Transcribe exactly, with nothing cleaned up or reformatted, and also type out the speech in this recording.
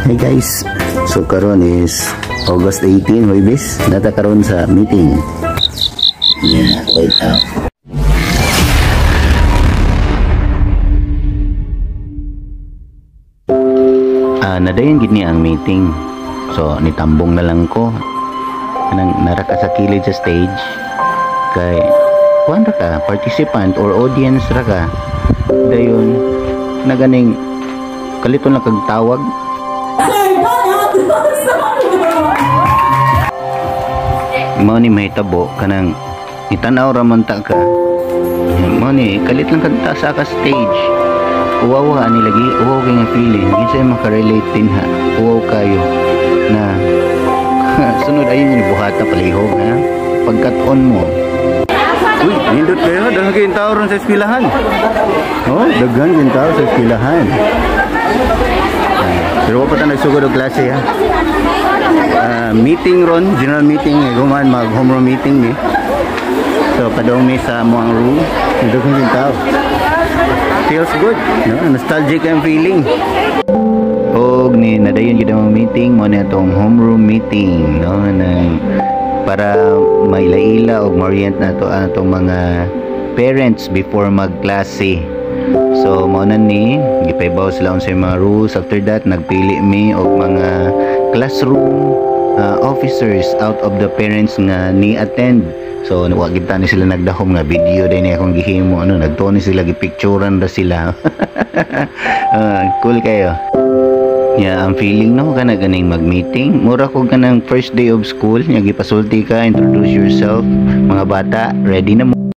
Hi guys, so karon is August eighteenth, Huwebes. Data karon sa meeting. Yeah, wait out. Ah, nadayon gid ni ang meeting. So nitambong na lang ko nang naraka sa kilid sa stage kay kuan ra ka participant or audience ra ka. Dayon naganing kaliton lang kag tawag. Mao ni mahitabo kanang itanaw ra man ta ka. Mao ni kalit lang kag taas ka stage. Uwawa ani lagi, uwaw kay nga feeling. Ginsay makarelate din ha. Uwaw kayo na sunod ayon ni buhata palihog ha. Pagkat-on mo. Uy, nindot kayo, dahil kintaw ron sa espilahan. Oh, daghan kintaw sa espilahan. Pero wala pa tayo nagsugod og klase ha. Uh, meeting ron, general meeting eh, gumaan mag home room meeting eh. So padong may sa muang room, nindot kong kintaw. Feels good, no? Nostalgic ang feeling. Og ni nadayon gyud ang meeting mo na atong home room meeting, no? Nang para mailaila o ma-orient na ito atong mga parents before magklase. So maunan ni gipaybaw sila sa mga rules. After that nagpili mi og mga classroom uh, officers out of the parents nga ni attend. So wa gid tani sila nagdahom nga video day ni akong gihimo ano nagtoni sila gipicturan ra sila. uh, cool kayo. Yeah, ang feeling no kana ganing mag-meeting. Mura ko kanang first day of school, nya gipasulti ka, introduce yourself. Mga bata, ready na mo.